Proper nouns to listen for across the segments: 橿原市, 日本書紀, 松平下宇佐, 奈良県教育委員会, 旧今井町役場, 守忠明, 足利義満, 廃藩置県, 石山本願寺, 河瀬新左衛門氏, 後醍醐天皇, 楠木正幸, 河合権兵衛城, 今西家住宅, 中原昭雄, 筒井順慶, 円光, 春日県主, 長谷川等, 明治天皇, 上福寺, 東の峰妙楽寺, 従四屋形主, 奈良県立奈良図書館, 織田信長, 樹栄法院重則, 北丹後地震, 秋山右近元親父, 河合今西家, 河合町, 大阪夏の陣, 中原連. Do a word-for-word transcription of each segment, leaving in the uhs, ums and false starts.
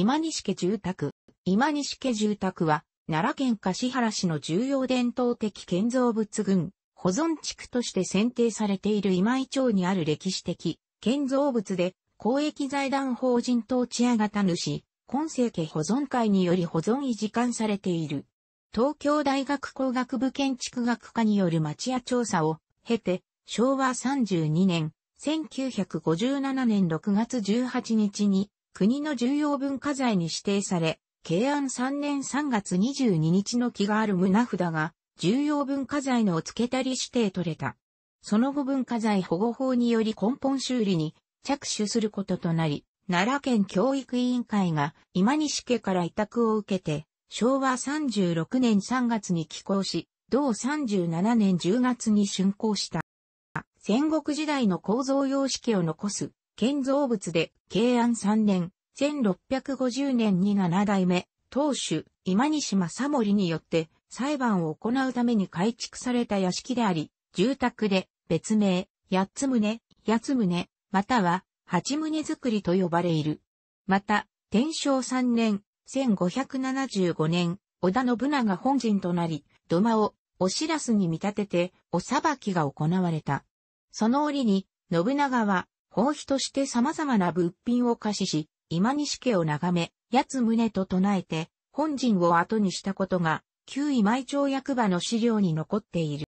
今西家住宅。今西家住宅は、奈良県橿原市の重要伝統的建造物群、保存地区として選定されている今井町にある歴史的建造物で、公益財団法人統治屋型主、今生家保存会により保存維持管されている。東京大学工学部建築学科による町家調査を経て、昭和さんじゅうにねん、せんきゅうひゃくごじゅうななねんろくがつじゅうはちにちに、国の重要文化財に指定され、慶安さんねんさんがつにじゅうににちの木がある棟札が重要文化財の付けたり指定取れた。その後文化財保護法により根本修理に着手することとなり、奈良県教育委員会が今西家から委託を受けて、昭和さんじゅうろくねんさんがつに起工し、同さんじゅうななねんじゅうがつに竣工した。戦国時代の構造様式を残す建造物で、慶安さんねん、せんろっぴゃくごじゅうねんになな代目、当主、今西正盛によって裁判を行うために改築された屋敷であり、住宅で別名、八つ棟、八つ棟、または八棟造りと呼ばれいる。また、天正さんねん、せんごひゃくななじゅうごねん、織田信長本陣となり、土間をおしらすに見立てて、お裁きが行われた。その折に、信長は、法費として様々な物品を貸しし、今西家を眺め、八つ棟と唱えて、本陣を後にしたことが、旧今井町役場の資料に残っている。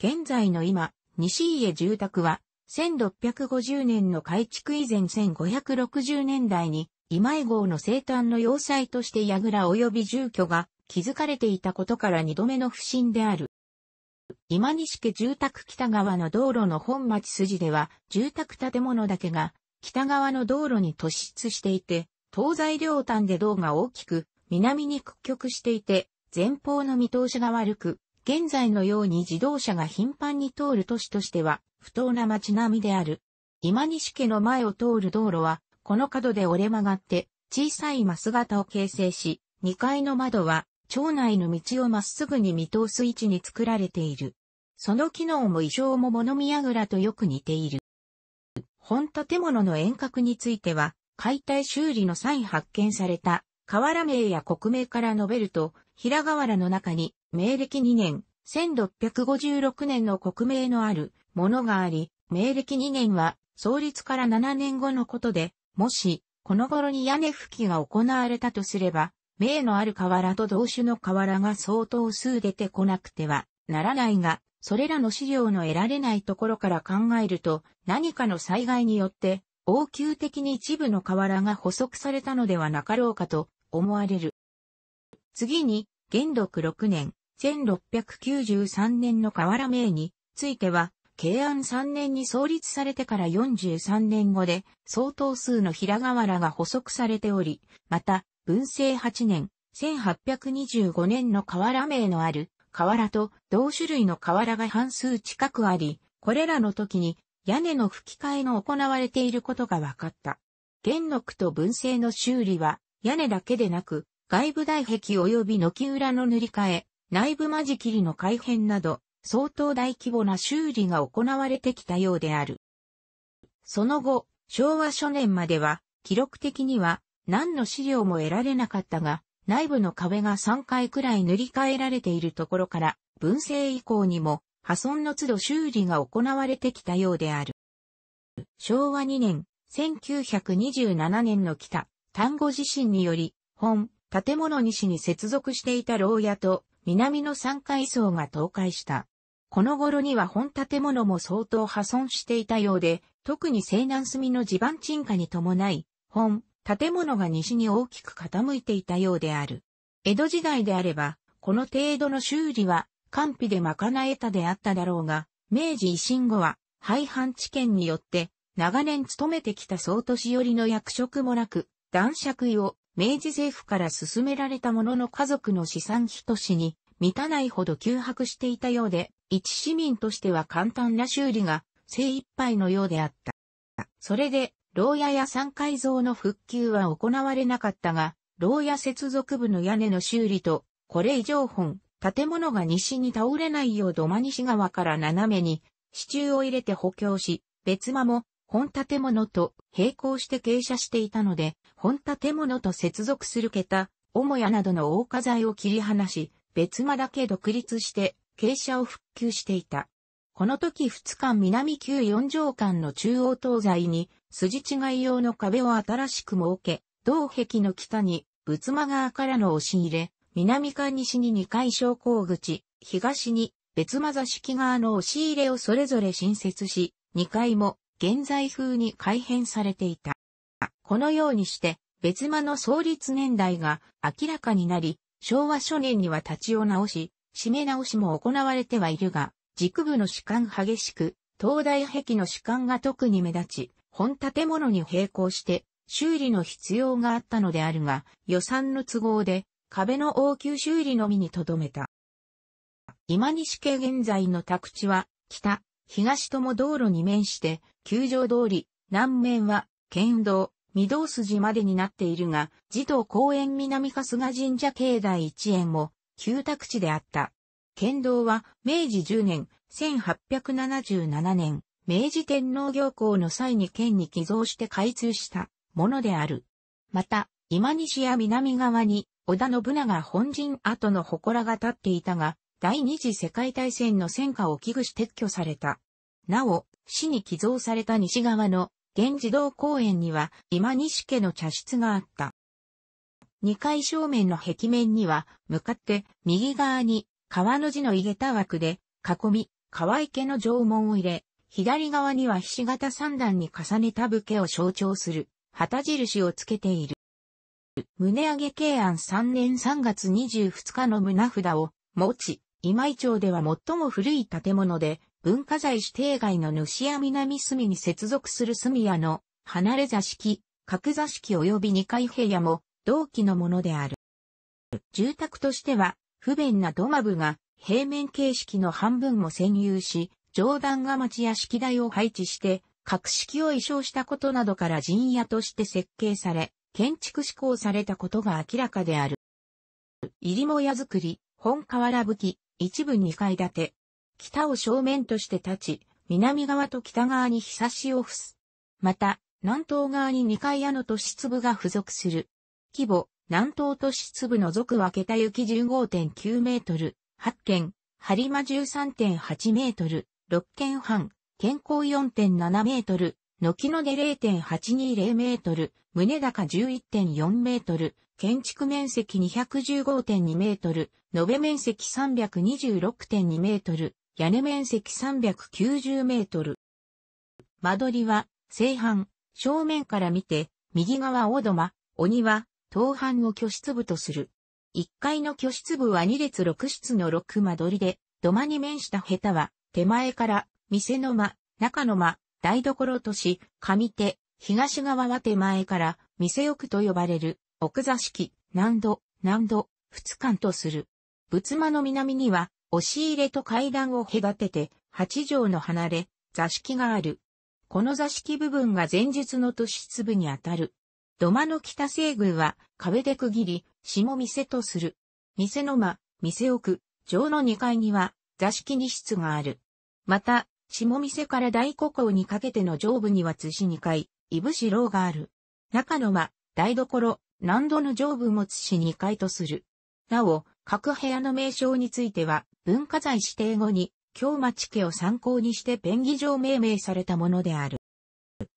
現在の今、西家住宅は、せんろっぴゃくごじゅうねんの改築以前せんごひゃくろくじゅうねんだいに、今井郷の生誕の要塞として櫓及び住居が築かれていたことから二度目の不振である。今西家住宅北側の道路の本町筋では、住宅建物だけが、北側の道路に突出していて、東西両端で道が大きく、南に屈曲していて、前方の見通しが悪く、現在のように自動車が頻繁に通る都市としては、不当な街並みである。今西家の前を通る道路は、この角で折れ曲がって、小さい枡形を形成し、にかいの窓は、町内の道をまっすぐに見通す位置に作られている。その機能も意匠も物見櫓とよく似ている。本建物の沿革については、解体修理の際発見された、瓦名や国名から述べると、平瓦の中に、明暦にねん、せんろっぴゃくごじゅうろくねんの国名のあるものがあり、明暦にねんは、創立からななねんごのことで、もし、この頃に屋根葺きが行われたとすれば、名のある瓦と同種の瓦が相当数出てこなくてはならないが、それらの資料の得られないところから考えると、何かの災害によって、応急的に一部の瓦が捕捉されたのではなかろうかと思われる。次に、元禄ろくねん、せんろっぴゃくきゅうじゅうさんねんの瓦名については、慶安さんねんに創立されてからよんじゅうさんねんごで、相当数の平瓦が捕捉されており、また、文政はちねん、せんはっぴゃくにじゅうごねんの瓦名のある、瓦と同種類の瓦が半数近くあり、これらの時に屋根の葺き替えが行われていることが分かった。元禄と文政の修理は、屋根だけでなく、外部台壁及び軒裏の塗り替え、内部間仕切りの改変など、相当大規模な修理が行われてきたようである。その後、昭和初年までは、記録的には、何の資料も得られなかったが、内部の壁がさんかいくらい塗り替えられているところから、文政以降にも破損の都度修理が行われてきたようである。昭和にねん、せんきゅうひゃくにじゅうななねんの北、丹後地震により、本、建物西に接続していた牢屋と南のさんかい層が倒壊した。この頃には本建物も相当破損していたようで、特に西南隅の地盤沈下に伴い、本、建物が西に大きく傾いていたようである。江戸時代であれば、この程度の修理は、官費で賄えたであっただろうが、明治維新後は、廃藩置県によって、長年勤めてきた総年寄りの役職もなく、男爵位を、明治政府から進められたものの家族の資産等に、満たないほど窮迫していたようで、一市民としては簡単な修理が、精一杯のようであった。それで、牢屋やさんかい層の復旧は行われなかったが、牢屋接続部の屋根の修理と、これ以上本、建物が西に倒れないよう土間西側から斜めに、支柱を入れて補強し、別間も、本建物と並行して傾斜していたので、本建物と接続する桁、母屋などの横火材を切り離し、別間だけ独立して、傾斜を復旧していた。この時ふつかん南旧よん条間の中央東西に、筋違い用の壁を新しく設け、同壁の北に、仏間側からの押し入れ、南か西ににかい昇降口、東に別間座敷側の押し入れをそれぞれ新設し、にかいも現在風に改変されていた。このようにして、別間の創立年代が明らかになり、昭和初年には立ちを直し、締め直しも行われてはいるが、軸部の主幹激しく、東大壁の主幹が特に目立ち、本建物に並行して修理の必要があったのであるが、予算の都合で壁の応急修理のみに留めた。今西家現在の宅地は、北、東とも道路に面して、九条通り、南面は、県道、御堂筋までになっているが、児童公園南春日神社境内一円も、旧宅地であった。県道は、明治じゅうねん、せんはっぴゃくななじゅうななねん、明治天皇行幸の際に県に寄贈して開通したものである。また、今西や南側に、織田信長本陣跡の祠が建っていたが、第二次世界大戦の戦火を危惧し撤去された。なお、市に寄贈された西側の現児童公園には今西家の茶室があった。にかい正面の壁面には向かって右側に川の字の井桁枠で囲み川池の城門を入れ、左側にはひし形三段に重ねた武家を象徴する旗印をつけている。棟上慶安さんねんさんがつにじゅうににちの棟札を持ち、今井町では最も古い建物で、文化財指定外の主屋南隅に接続する隅屋の離れ座敷、角座敷及びにかい部屋も同期のものである。住宅としては不便な土間部が平面形式の半分も占有し、上段が町や式台を配置して、格式を意匠したことなどから陣屋として設計され、建築施行されたことが明らかである。入母屋造り。本瓦葺、一部にかい建て。北を正面として立ち、南側と北側にひさしを付す。また、南東側ににかい屋の都市部が付属する。規模、南東都市部の属は桁行き じゅうごてんきゅうメートル、はちけん、播磨 じゅうさんてんはちメートル、ろっけんはん、健康 よんてんななメートル、軒の出 れいてんはちにゼロメートル、棟高 じゅういってんよんメートル、建築面積 にひゃくじゅうごてんにメートル、延べ面積 さんびゃくにじゅうろくてんにメートル、屋根面積さんびゃくきゅうじゅうメートル。間取りは、西半、正面から見て、右側大土間、お庭、東半を居室部とする。いっかいの居室部はにれつろくしつのろく間取りで、土間に面したヘタは、手前から、店の間、中の間、台所とし、上手、東側は手前から、店奥と呼ばれる。奥座敷、南戸、南戸、二間とする。仏間の南には、押し入れと階段を隔てて、八畳の離れ、座敷がある。この座敷部分が前述の都市部にあたる。土間の北西宮は、壁で区切り、下店とする。店の間、店奥、上のにかいには、座敷に室がある。また、下店から大古港にかけての上部には津市にかい、いぶし楼がある。中の間、台所、南戸の上部も津市にかいとする。なお、各部屋の名称については、文化財指定後に、京町家を参考にして便宜上命名されたものである。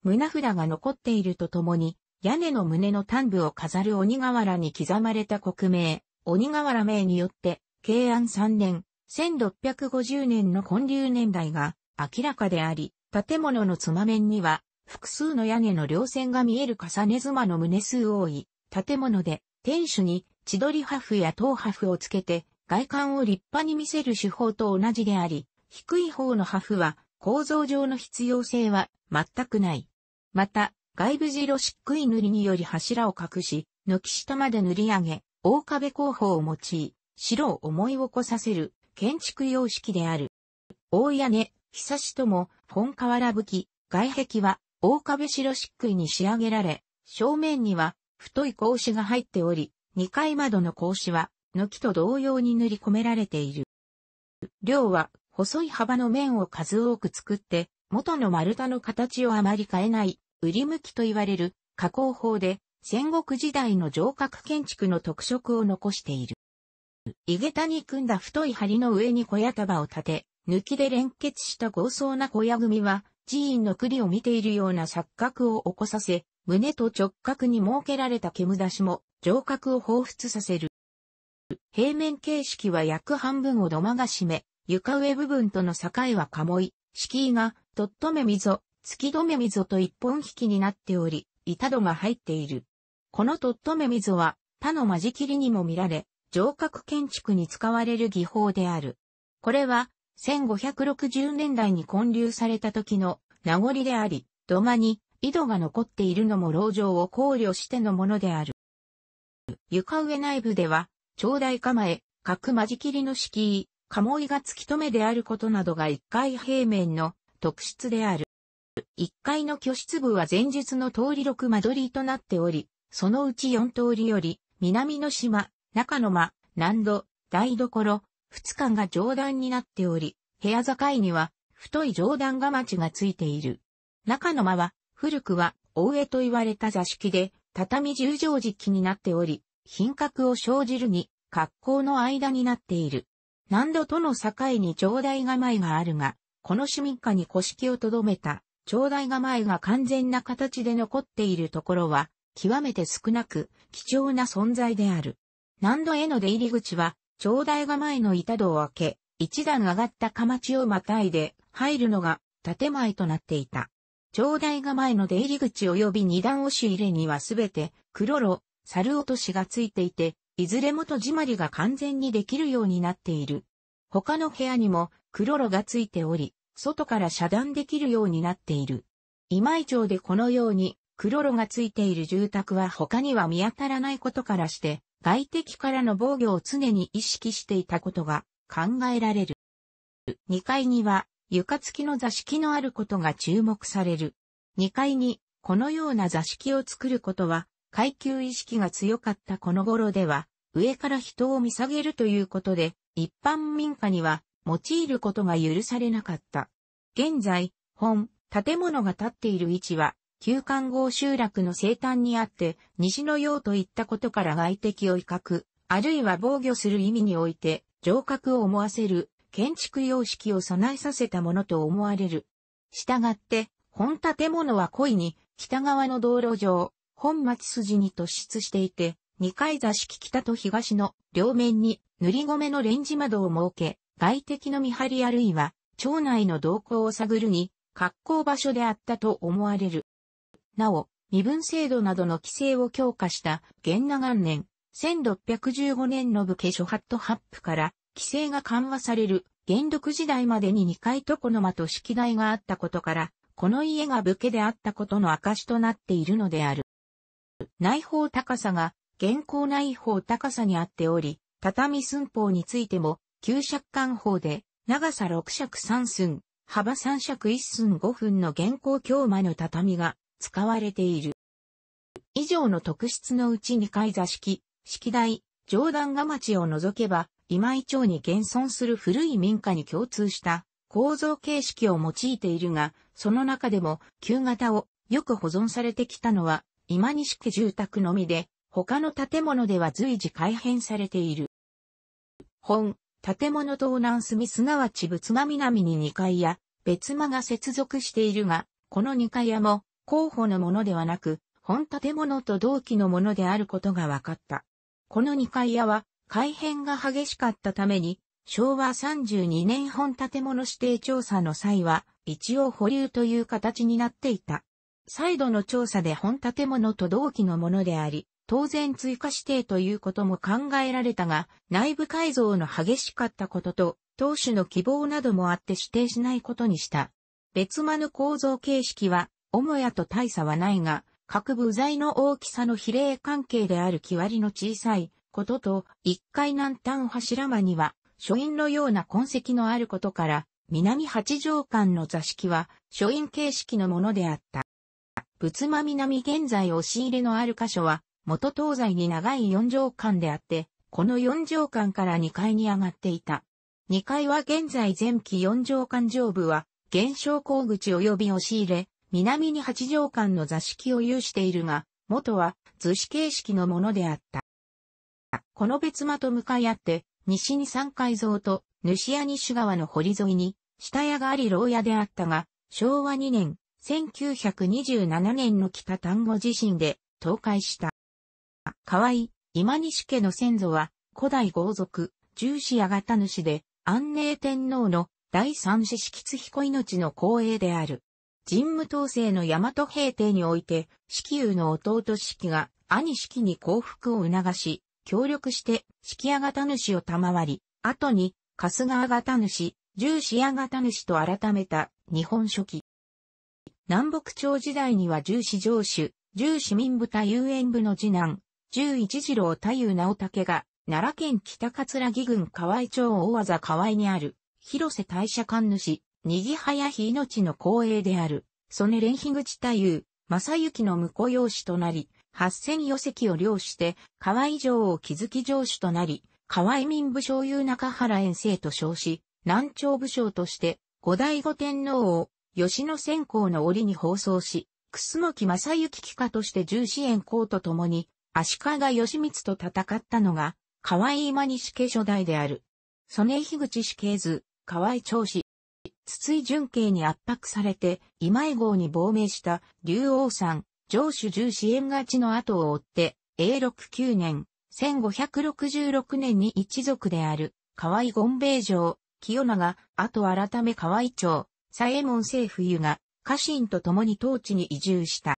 棟札が残っているとともに、屋根の棟の端部を飾る鬼瓦に刻まれた刻銘、鬼瓦銘によって、慶安さんねん、せんろっぴゃくごじゅうねんの建立年代が明らかであり、建物の妻面には、複数の屋根の稜線が見える重ね妻の棟数多い。建物で、天守に、千鳥破風や塔破風をつけて、外観を立派に見せる手法と同じであり、低い方の破風は、構造上の必要性は、全くない。また、外部白漆喰塗りにより柱を隠し、軒下まで塗り上げ、大壁工法を用い、白を思い起こさせる、建築様式である。大屋根、ひさしとも、本瓦葺、外壁は、大壁白漆喰に仕上げられ、正面には、太い格子が入っており、にかい窓の格子は、軒と同様に塗り込められている。梁は、細い幅の面を数多く作って、元の丸太の形をあまり変えない、売り向きと言われる、加工法で、戦国時代の城郭建築の特色を残している。井桁に組んだ太い梁の上に小屋束を立て、抜きで連結した豪壮な小屋組は、寺院の庫裏を見ているような錯覚を起こさせ、胸と直角に設けられた煙出しも、城郭を彷彿させる。平面形式は約半分を土間が占め、床上部分との境は鴨居、敷居が、とっとめ溝、月止め溝と一本引きになっており、板戸が入っている。このとっとめ溝は、他の間仕切りにも見られ、城郭建築に使われる技法である。これは、せんごひゃくろくじゅうねんだいに建立された時の名残であり、土間に井戸が残っているのも籠城を考慮してのものである。床上内部では、長台構え、各間仕切りの敷居、鴨居が突き止めであることなどがいっかい平面の特質である。いっかいの居室部は前述の通りろくまどりとなっており、そのうちよんとおりより、南の島、中の間、南戸、台所、二間が上段になっており、部屋境には太い上段が町がついている。中の間は、古くは大江と言われた座敷で、畳十畳敷になっており、品格を生じるに、格好の間になっている。南戸との境に長台構えがあるが、この市民家に古式をとどめた、長台構えが完全な形で残っているところは、極めて少なく、貴重な存在である。南戸への出入り口は、長台構えの板戸を開け、一段上がった框をまたいで、入るのが、建前となっていた。長台構えの出入り口及び二段押し入れにはすべて、黒炉、猿落としがついていて、いずれも戸締まりが完全にできるようになっている。他の部屋にも、黒炉がついており、外から遮断できるようになっている。今井町でこのように、黒炉がついている住宅は他には見当たらないことからして、外敵からの防御を常に意識していたことが考えられる。にかいには床付きの座敷のあることが注目される。にかいにこのような座敷を作ることは階級意識が強かったこの頃では上から人を見下げるということで一般民家には用いることが許されなかった。現在、本、建物が建っている位置は旧環郷集落の西端にあって、西の洋といったことから外敵を威嚇、あるいは防御する意味において、城郭を思わせる、建築様式を備えさせたものと思われる。したがって、本建物は故意に、北側の道路上、本町筋に突出していて、にかい座敷北と東の両面に、塗り米のレンジ窓を設け、外敵の見張りあるいは、町内の動向を探るに、格好場所であったと思われる。なお、身分制度などの規制を強化した、元和元年、せんろっぴゃくじゅうごねんの武家諸法度発布から、規制が緩和される、元禄時代までににかい床の間と式台があったことから、この家が武家であったことの証となっているのである。内方高さが、現行内方高さにあっており、畳寸法についても、きゅうしゃくかんほうで、長さろくしゃくさんすん、幅さんしゃくいっすんごふんの現行京間の畳が、使われている。以上の特質のうちにかい座敷、式台、上段が町を除けば、今井町に現存する古い民家に共通した構造形式を用いているが、その中でも旧型をよく保存されてきたのは、今西家住宅のみで、他の建物では随時改変されている。本、建物東南隅すなわち仏間南ににかいや、別間が接続しているが、このにかいやも、候補のものではなく、本建物と同期のものであることが分かった。このにかい屋は、改変が激しかったために、しょうわさんじゅうにねん本建物指定調査の際は、一応保留という形になっていた。再度の調査で本建物と同期のものであり、当然追加指定ということも考えられたが、内部改造の激しかったことと、当主の希望などもあって指定しないことにした。別間の構造形式は、母屋と大差はないが、各部材の大きさの比例関係である木割りの小さいことと、いっかい南端柱間には、書院のような痕跡のあることから、南八畳間の座敷は、書院形式のものであった。仏間南現在押し入れのある箇所は、元東西に長いよんじょうかんであって、このよんじょうかんからにかいに上がっていた。にかいは現在前期よんじょうかん上部は、現昇降口及び押し入れ、南にはちじょうかんの座敷を有しているが、元は図紙形式のものであった。この別間と向かい合って、西に三階蔵と、主屋西川の堀沿いに、下屋があり牢屋であったが、しょうわにねん、せんきゅうひゃくにじゅうななねんの北丹後地震で倒壊した。河井、今西家の先祖は、古代豪族、従四屋形主で、安寧天皇の第三子子吉彦命の後裔である。神武統制の大和平定において、子宮の弟子季が兄子季に降伏を促し、協力して子季屋形主を賜り、後に春日屋形主、従四屋形主と改めた日本書紀。南北朝時代には従四城主、従四民部太夫演武の次男、従一次郎太夫直武が、奈良県北葛城郡河合町大和河合にある、広瀬大社神主、にぎはやひ命の後裔である、曽根連樋口太夫、正行の婿養子となり、八千余石を領して、河合城を築き城主となり、河合民部所有中原遠征と称し、南朝武将として、後醍醐天皇を、吉野専行の折に放送し、楠木正幸帰化として従四円光と共に、足利義満と戦ったのが、河合今西家初代である。曽根樋口氏系図、河合長氏。筒井順慶に圧迫されて、今井郷に亡命した竜王山、城主従四円勝ちの後を追って、えいろくきゅうねん、せんごひゃくろくじゅうろくねんに一族である、河合権兵衛城、清永、後改め河合町、左衛門正冬が、家臣と共に当地に移住した。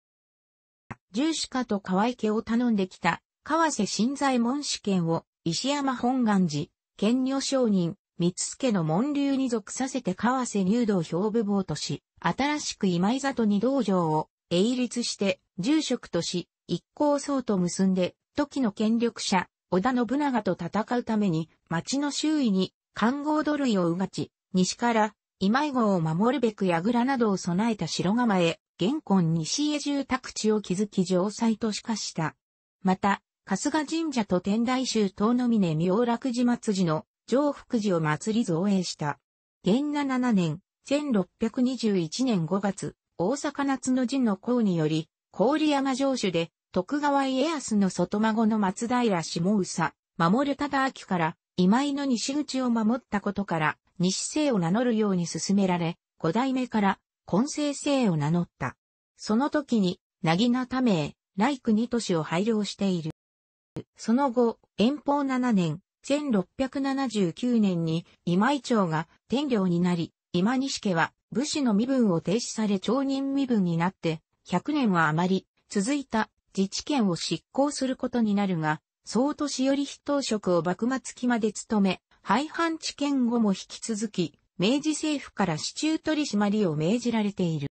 従四家と河合家を頼んできた、河瀬新左衛門氏権を、石山本願寺、検女上人、三助の門流に属させて河瀬入道兵部坊とし、新しく今井里に道場を、永立して、住職とし、一向僧と結んで、時の権力者、織田信長と戦うために、町の周囲に、環濠土塁をうがち、西から、今井郷を守るべく櫓などを備えた城構え、現今西へ住宅地を築き城塞都市化した。また、春日神社と天台宗東の峰妙楽寺祭の上福寺を祭り造営した。げんななねん、せんろっぴゃくにじゅういちねんごがつ、大阪夏の陣の功により、郡山城主で、徳川家康の外孫の松平下宇佐、守忠明から、今井の西口を守ったことから、西姓を名乗るように勧められ、五代目から、金星姓を名乗った。その時に、薙刀名、来久に都市を拝領している。その後、えんぽうななねん、せんろっぴゃくななじゅうきゅうねんに今井町が天領になり、今西家は武士の身分を停止され町人身分になって、ひゃくねんは余り続いた自治権を執行することになるが、総年寄筆頭職を幕末期まで務め、廃藩置県後も引き続き、明治政府から市中取締りを命じられている。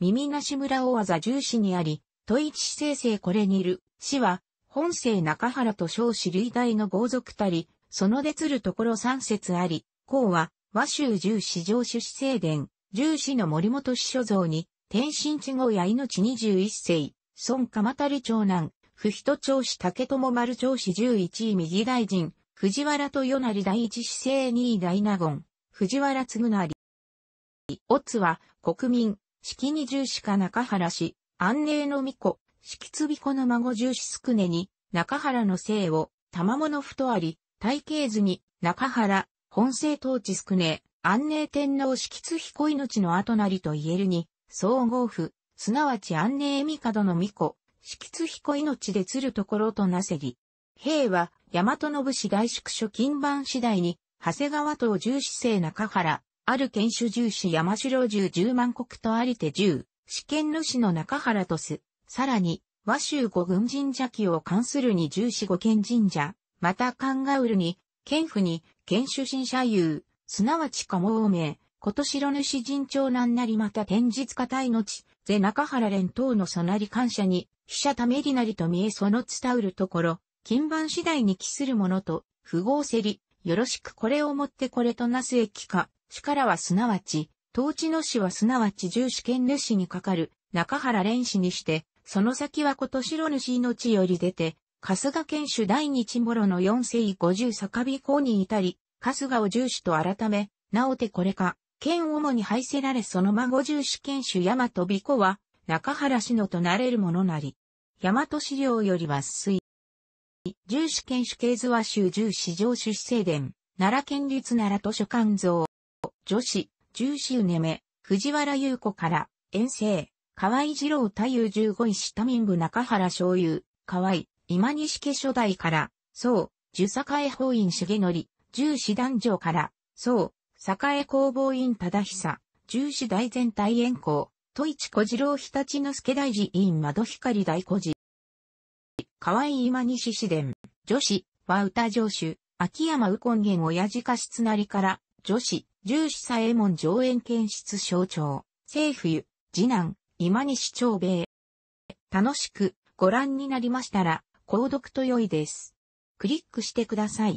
耳なし村大字従四にあり、戸一氏生成これにる、氏は、本姓中原と称し類大の豪族たり、その出つるところ三節あり、項は、和州従四城主氏正伝、従四の森本氏所蔵に、天神地号や命二十一世、孫鎌足長男、不人長氏竹友丸長氏十一位右大臣、藤原豊成第一氏正二位大納言、藤原嗣成。オツは、国民、式に従四か中原氏、安寧の巫女、式津巫女の孫従四宿根に、中原の姓を、玉物太あり、体系図に、中原、本姓統治宿根、安寧天皇式津彦命の後なりと言えるに、総合府、すなわち安寧帝の巫女、式津彦命でつるところとなせり。兵は、大和の武士大宿所近番次第に、長谷川等従四姓中原、ある県主従四山城従十万石とありて十。四県の市の中原とす。さらに、和州五軍神社記を関するに従四五県神社、また関ヶ浦に、県府に、県主神社有、すなわち加茂名、こと城主神長南なりまた天日家体の地、是中原連等のそなり感謝に、飛車ためりなりと見えその伝うるところ、近番次第に帰するものと、不合せり、よろしくこれをもってこれとなす駅か、主からはすなわち、当地の市はすなわち従四県主にかかる中原連氏にして、その先はこと城主の地より出て、春日県主第二地諸の四世五十坂尾公に至り、春日を従四と改め、なおてこれか、県主に拝せられその孫従四県主大和尾子は、中原氏のとなれるものなり。大和資料より抜粋。住址県主系図話集住址上主市正殿、奈良県立奈良図書館像、女子、住址うねめ、藤原優子から、遠征、河合次郎太夫十五位下民部中原昭雄、河合、今西家初代から、宋、樹栄法院重則、住址壇上から、宋、栄工房院忠久、住址大全体円光、戸市小次郎常陸之助大寺院窓光大小寺。河合今西市伝、女子、和歌城主、秋山右近元親父家室成から、女子、住址左衛門上円検出省庁、清冬、次男、今西長兵衛。楽しくご覧になりましたら、購読と良いです。クリックしてください。